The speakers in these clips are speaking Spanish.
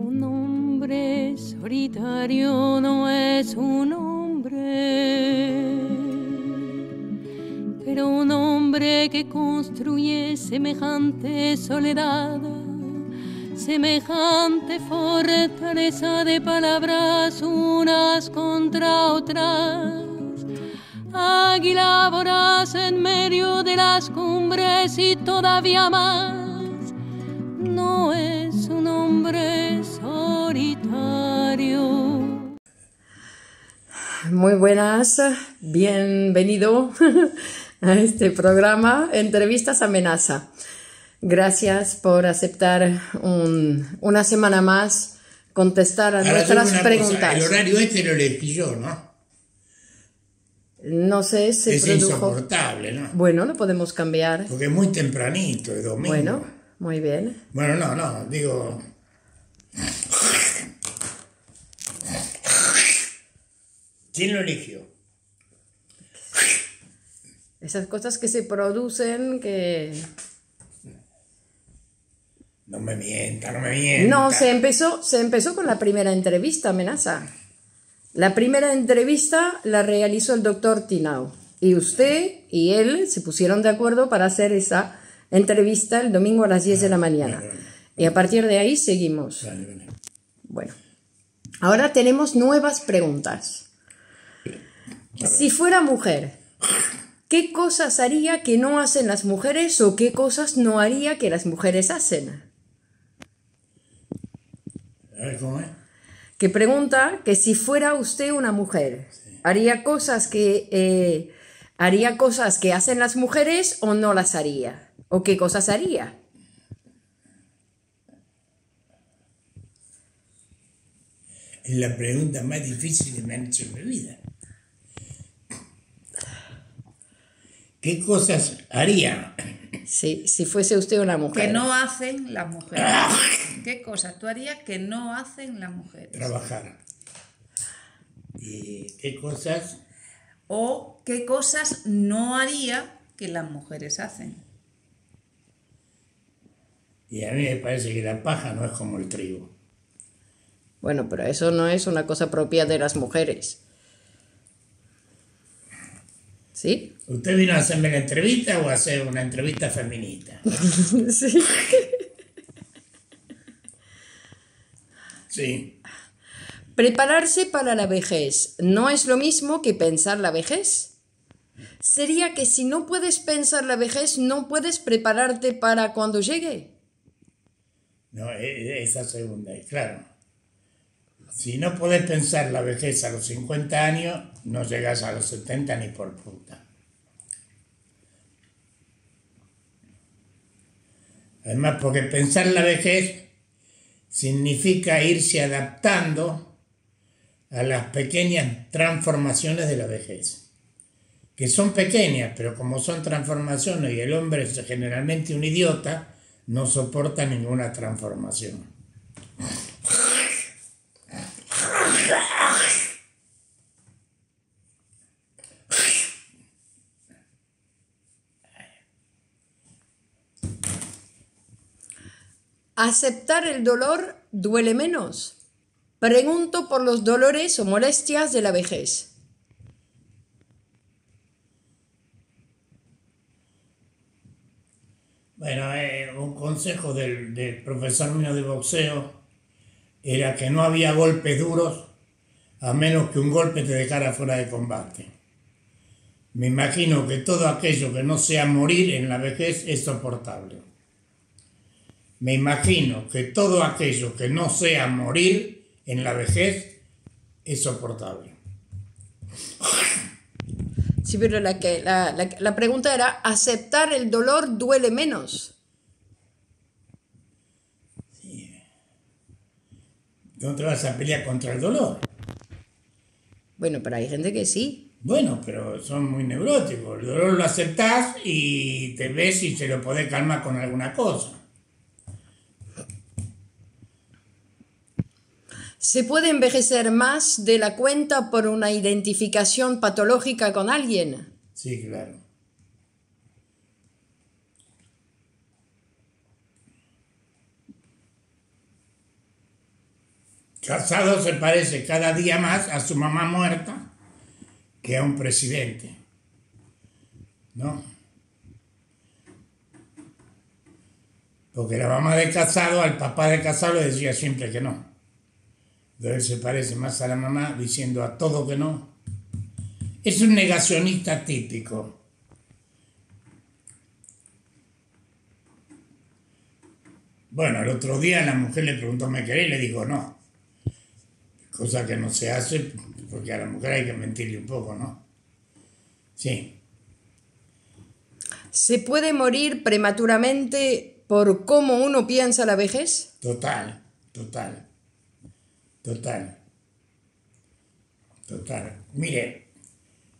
Un hombre solitario no es un hombre, pero un hombre que construye semejante soledad, semejante fortaleza de palabras unas contra otras. Águila voraz en medio de las cumbres y todavía más. No es un hombre solitario. Muy buenas, bienvenido a este programa Entrevistas a Menassa. Gracias por aceptar una semana más contestar a nuestras preguntas. Cosa, el horario este lo elegí yo, ¿no? No sé, se es produjo... insoportable, ¿no? Bueno, lo podemos cambiar. Porque es muy tempranito, es domingo. Bueno, muy bien. Bueno, no, digo... ¿Quién lo eligió? Esas cosas que se producen, que... No me mienta. No, se empezó con la primera entrevista, Menassa. La primera entrevista la realizó el doctor Tinao y usted y él se pusieron de acuerdo para hacer esa entrevista el domingo a las 10 de la mañana. Vale. Y a partir de ahí seguimos. Vale. Bueno, ahora tenemos nuevas preguntas. Vale. Si fuera mujer, ¿qué cosas haría que no hacen las mujeres o qué cosas no haría que las mujeres hacen? A ver, ¿cómo es? Que pregunta que si fuera usted una mujer, sí, haría cosas que hacen las mujeres o no las haría, o qué cosas haría. Es la pregunta más difícil que me han hecho en mi vida. ¿Qué cosas haría? Sí, si fuese usted una mujer. Que no hacen las mujeres. ¿Qué cosas tú harías que no hacen las mujeres? Trabajar. ¿Y qué cosas? O qué cosas no haría que las mujeres hacen. Y a mí me parece que la paja no es como el trigo. Bueno, pero eso no es una cosa propia de las mujeres. ¿Sí? ¿Usted vino a hacerme la entrevista o a hacer una entrevista feminista? Sí. Sí. ¿Prepararse para la vejez no es lo mismo que pensar la vejez? ¿Sería que si no puedes pensar la vejez, no puedes prepararte para cuando llegue? No, esa segunda, claro. Si no podés pensar la vejez a los 50 años, no llegas a los 70 ni por puta. Además, porque pensar la vejez significa irse adaptando a las pequeñas transformaciones de la vejez. Que son pequeñas, pero como son transformaciones y el hombre es generalmente un idiota, no soporta ninguna transformación. ¿Aceptar el dolor duele menos? Pregunto por los dolores o molestias de la vejez. Bueno, un consejo del profesor mío de boxeo era que no había golpes duros a menos que un golpe te dejara fuera de combate. Me imagino que todo aquello que no sea morir en la vejez es soportable. Me imagino que todo aquello que no sea morir en la vejez es soportable. Sí, pero la pregunta era, ¿aceptar el dolor duele menos? Sí. ¿No te vas a pelear contra el dolor? Bueno, pero hay gente que sí. Bueno, pero son muy neuróticos. El dolor lo aceptás y te ves y se lo podés calmar con alguna cosa. ¿Se puede envejecer más de la cuenta por una identificación patológica con alguien? Sí, claro. Casado se parece cada día más a su mamá muerta que a un presidente, ¿no? Porque la mamá de Casado, al papá de Casado le decía siempre que no. Entonces él se parece más a la mamá diciendo a todo que no. Es un negacionista típico. Bueno, el otro día la mujer le preguntó, ¿me querés? Y le dijo no. Cosa que no se hace, porque a la mujer hay que mentirle un poco, ¿no? Sí. ¿Se puede morir prematuramente por cómo uno piensa la vejez? Total, total. Total. Total. Mire,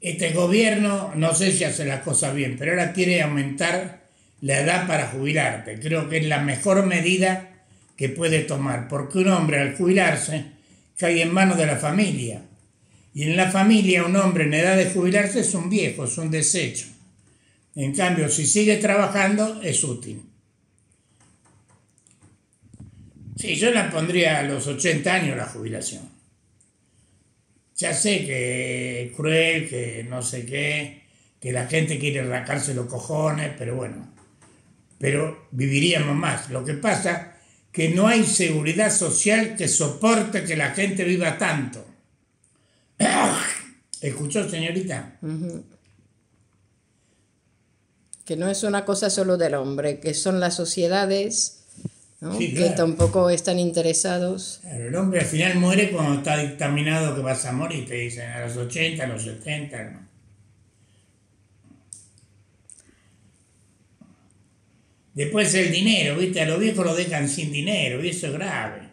este gobierno, no sé si hace las cosas bien, pero ahora quiere aumentar la edad para jubilarte. Creo que es la mejor medida que puede tomar, porque un hombre al jubilarse cae en manos de la familia, y en la familia un hombre en edad de jubilarse es un viejo, es un desecho. En cambio, si sigue trabajando, es útil. Sí, yo la pondría a los 80 años la jubilación. Ya sé que es cruel, que no sé qué, que la gente quiere arrancarse los cojones, pero bueno, pero viviríamos más. Lo que pasa que no hay seguridad social que soporte que la gente viva tanto. ¿Escuchó, señorita? Uh-huh. Que no es una cosa solo del hombre, que son las sociedades, ¿no? Sí, claro. Que tampoco están interesados. Claro, el hombre al final muere cuando está dictaminado que vas a morir, te dicen a los 80, a los 70, ¿no? Después el dinero, ¿viste? A los viejos lo dejan sin dinero, y eso es grave.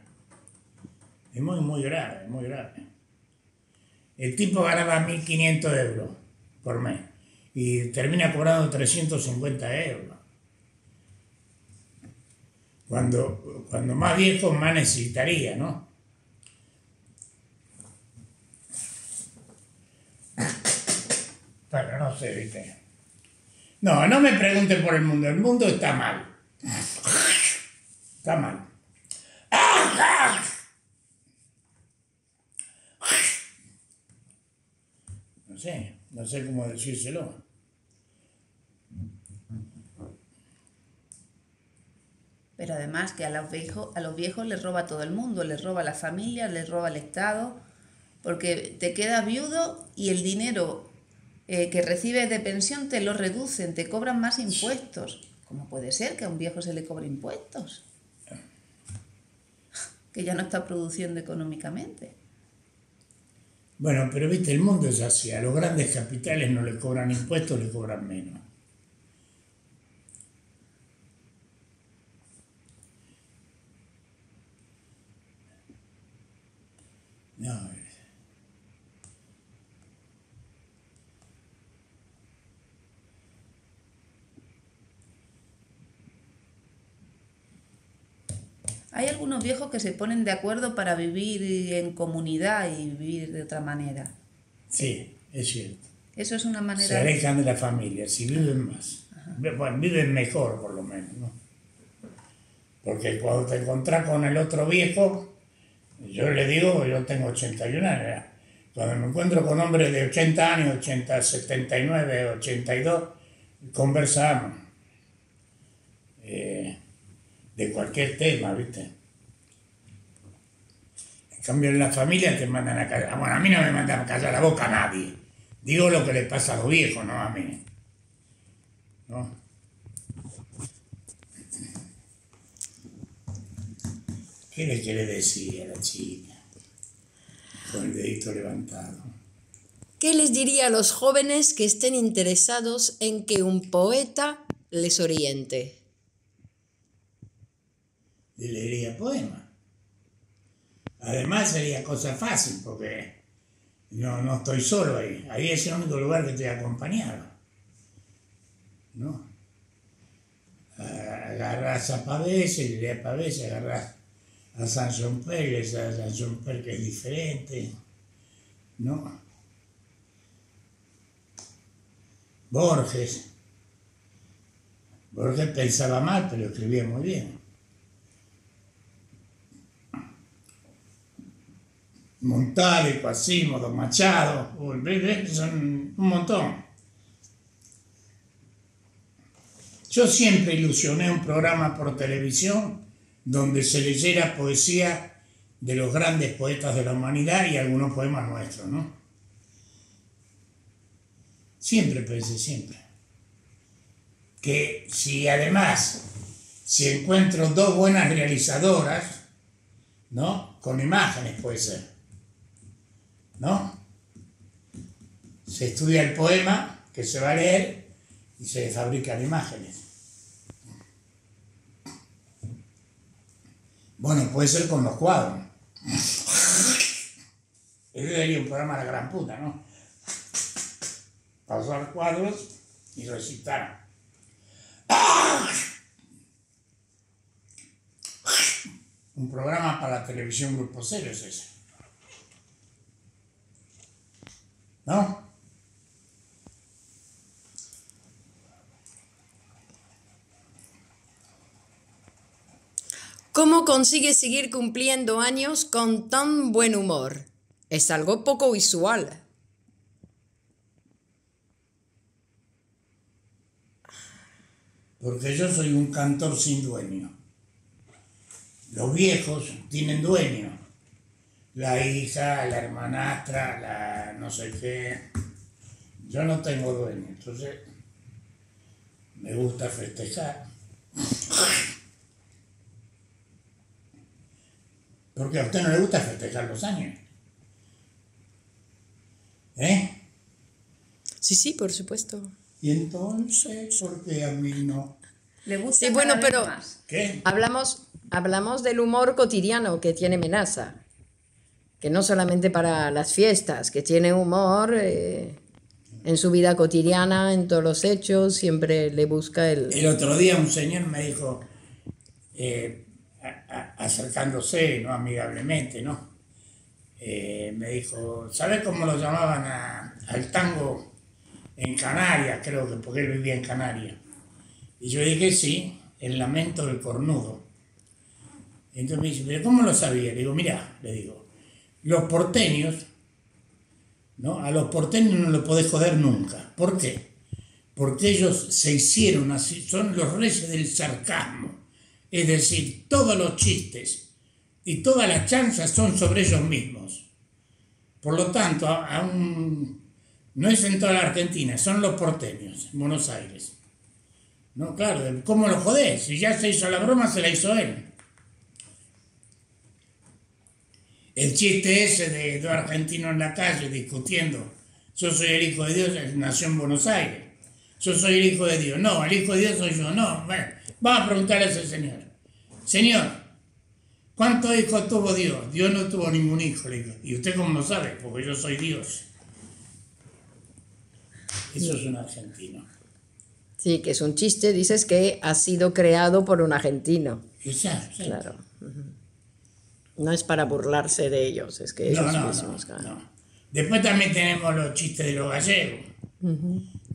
Es muy, muy grave, muy grave. El tipo ganaba 1.500 euros por mes y termina cobrando 350 euros. Cuando más viejo, más necesitaría, ¿no? Bueno, no sé, ¿viste? No, no me pregunten por el mundo está mal. Está mal. No sé cómo decírselo. Pero además que a los viejos les roba todo el mundo, les roba la familia, les roba el Estado, porque te quedas viudo y el dinero que recibes de pensión te lo reducen, te cobran más impuestos. ¿Cómo puede ser que a un viejo se le cobre impuestos? Que ya no está produciendo económicamente. Bueno, pero viste, el mundo es así. A los grandes capitales no le cobran impuestos, le cobran menos. No, hay algunos viejos que se ponen de acuerdo para vivir en comunidad y vivir de otra manera. Sí, es cierto. Eso es una manera. Se alejan de la familia, si viven más. Ajá. Bueno, viven mejor por lo menos, ¿no? Porque cuando te encontrás con el otro viejo, yo le digo, yo tengo 81 años. Cuando me encuentro con hombres de 80 años, 80, 79, 82, conversamos. De cualquier tema, ¿viste? En cambio, en la familia te mandan a callar. Bueno, a mí no me mandan a callar la boca a nadie. Digo lo que le pasa a los viejos, no a mí. ¿No? ¿Qué le quiere decir a la chica? Con el dedito levantado. ¿Qué les diría a los jóvenes que estén interesados en que un poeta les oriente? Y leería poemas. Además sería cosa fácil porque no estoy solo ahí. Ahí es el único lugar que estoy acompañado, ¿no? Agarrás a Pavece, leería a Pavece, agarrás a San John Pérez, que es diferente, ¿no? Borges pensaba mal, pero escribía muy bien. Montale, Casado, Don Machado, son un montón. Yo siempre ilusioné un programa por televisión donde se leyera poesía de los grandes poetas de la humanidad y algunos poemas nuestros, ¿no? Siempre pensé, siempre. Que si además, si encuentro dos buenas realizadoras, ¿no? Con imágenes puede ser, ¿no? Se estudia el poema que se va a leer y se fabrican imágenes. Bueno, puede ser con los cuadros. Yo diría un programa de la gran puta, ¿no? Pasar cuadros y recitar. Un programa para la televisión Grupo Cero es ese, ¿no? ¿Cómo consigue seguir cumpliendo años con tan buen humor? Es algo poco visual. Porque yo soy un cantor sin dueño. Los viejos tienen dueño. La hija, la hermanastra, la no sé qué. Yo no tengo dueño, entonces me gusta festejar. Porque a usted no le gusta festejar los años. ¿Eh? Sí, sí, por supuesto. Y entonces, porque a mí no. Le gusta. Sí, bueno, pero ¿qué? Hablamos del humor cotidiano que tiene Menassa, que no solamente para las fiestas, que tiene humor en su vida cotidiana, en todos los hechos, siempre le busca el... El otro día un señor me dijo, acercándose, no amigablemente, ¿no? Me dijo, ¿sabes cómo lo llamaban al tango? En Canarias, creo que, porque él vivía en Canarias. Y yo dije, sí, el lamento del cornudo. Entonces me dice, ¿pero cómo lo sabía? Le digo, mirá, le digo, los porteños, ¿no? A los porteños no los podés joder nunca. ¿Por qué? Porque ellos se hicieron así, son los reyes del sarcasmo. Es decir, todos los chistes y todas las chanzas son sobre ellos mismos. Por lo tanto, no es en toda la Argentina, son los porteños, en Buenos Aires. No, claro, ¿cómo lo jodés? Si ya se hizo la broma, se la hizo él. El chiste ese de dos argentinos en la calle discutiendo, yo soy el hijo de Dios, nació en Buenos Aires. Yo soy el hijo de Dios, no, el hijo de Dios soy yo, no. Bueno, vamos a preguntarle a ese señor. Señor, ¿cuántos hijos tuvo Dios? Dios no tuvo ningún hijo, le digo. ¿Y usted cómo lo sabe? Porque yo soy Dios. Eso es un argentino. Sí, que es un chiste, dices que ha sido creado por un argentino. Exacto. Claro. No es para burlarse de ellos, es que ellos mismos, claro. Después también tenemos los chistes de los gallegos.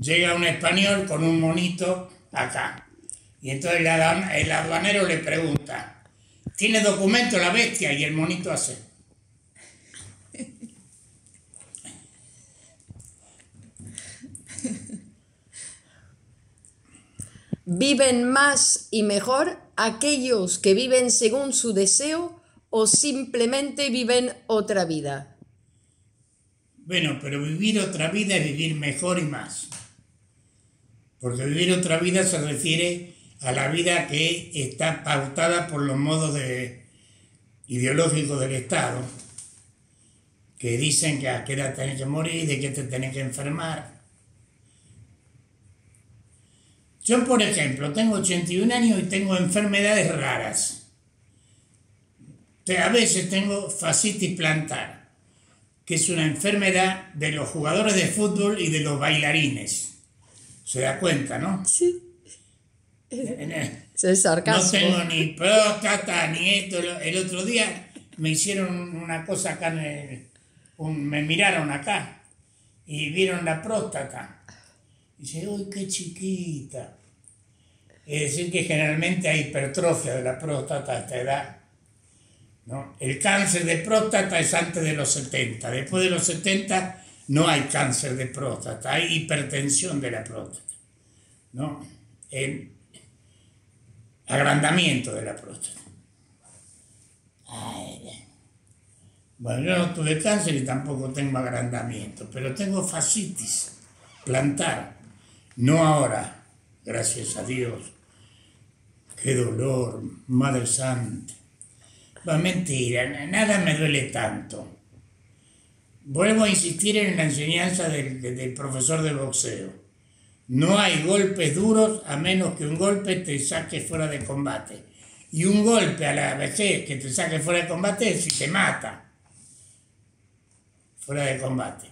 Llega un español con un monito acá, y entonces el aduanero le pregunta, ¿tiene documento la bestia? Y el monito hace... ¿Viven más y mejor aquellos que viven según su deseo o simplemente viven otra vida? Bueno, pero vivir otra vida es vivir mejor y más. Porque vivir otra vida se refiere a la vida que está pautada por los modos ideológicos del Estado, que dicen que a qué edad tenés que morir, de qué te tenés que enfermar. Yo, por ejemplo, tengo 81 años y tengo enfermedades raras. A veces tengo fascitis plantar, que es una enfermedad de los jugadores de fútbol y de los bailarines. ¿Se da cuenta, no? Sí. Es sarcasmo. No tengo ni próstata, ni esto. El otro día me hicieron una cosa acá, me miraron acá y vieron la próstata. Y dice, uy, qué chiquita. Es decir, que generalmente hay hipertrofia de la próstata a esta edad. ¿no? El cáncer de próstata es antes de los 70, después de los 70 no hay cáncer de próstata, hay hipertensión de la próstata, ¿no? El agrandamiento de la próstata. Ay, bueno, yo no tuve cáncer y tampoco tengo agrandamiento, pero tengo fascitis plantar, no ahora, gracias a Dios. Qué dolor, Madre Santa. Va, mentira, nada me duele tanto. Vuelvo a insistir en la enseñanza del profesor de boxeo. No hay golpes duros a menos que un golpe te saque fuera de combate. Y un golpe a la vejez que te saque fuera de combate es si te mata. Fuera de combate.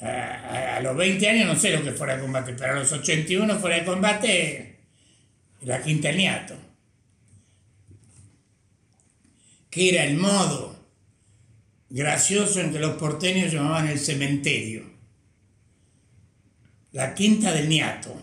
A los 20 años no sé lo que es fuera de combate, pero a los 81 fuera de combate es la quinteañato. Que era el modo gracioso en que los porteños llamaban el cementerio. La quinta del ñato.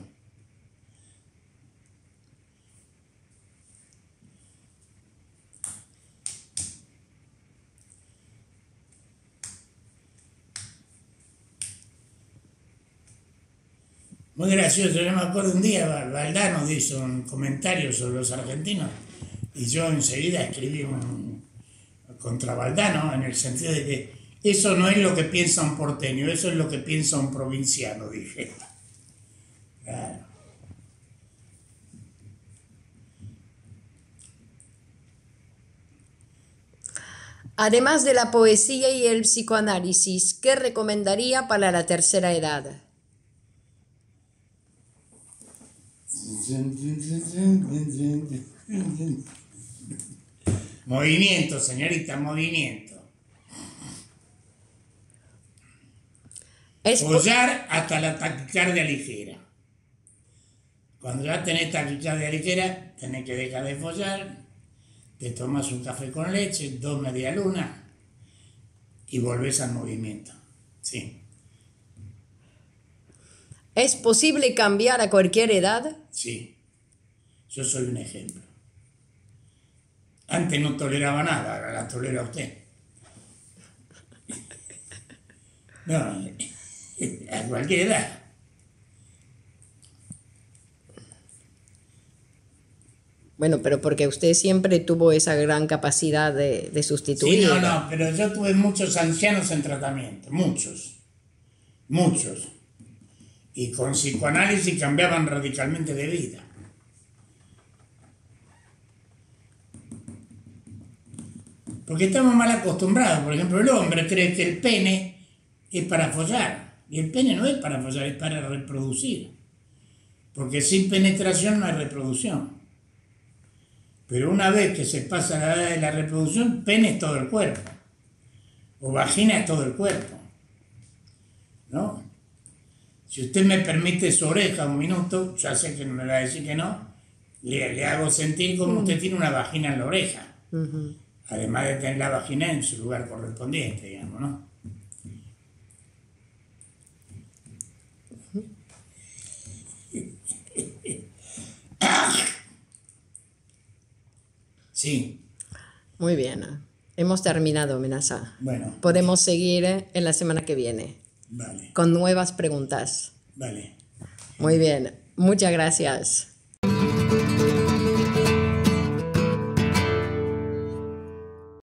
Muy gracioso, yo me acuerdo un día, Valdano hizo un comentario sobre los argentinos y yo enseguida escribí un contra Valdano, en el sentido de que eso no es lo que piensa un porteño, eso es lo que piensa un provinciano, dije. Claro. Además de la poesía y el psicoanálisis, ¿qué recomendaría para la tercera edad? Movimiento, señorita, movimiento. Follar hasta la taquicardia ligera. Cuando ya tenés taquicardia ligera, tenés que dejar de follar, te tomas un café con leche, dos medialunas y volvés al movimiento. Sí. ¿Es posible cambiar a cualquier edad? Sí, yo soy un ejemplo. Antes no toleraba nada, ahora la tolera usted. No, a cualquier edad. Bueno, pero porque usted siempre tuvo esa gran capacidad de sustituir. Sí, no, pero yo tuve muchos ancianos en tratamiento, muchos. Y con psicoanálisis cambiaban radicalmente de vida. Porque estamos mal acostumbrados. Por ejemplo, el hombre cree que el pene es para follar. Y el pene no es para follar, es para reproducir. Porque sin penetración no hay reproducción. Pero una vez que se pasa la edad de la reproducción, pene es todo el cuerpo. O vagina es todo el cuerpo. ¿No? Si usted me permite su oreja un minuto, ya sé que no me va a decir que no, le hago sentir como usted tiene una vagina en la oreja, además de tener la vagina en su lugar correspondiente, digamos, ¿no? Sí. Muy bien, hemos terminado, Menassa. Bueno. Podemos seguir en la semana que viene. Vale. Con nuevas preguntas. Vale. Muy bien, muchas gracias.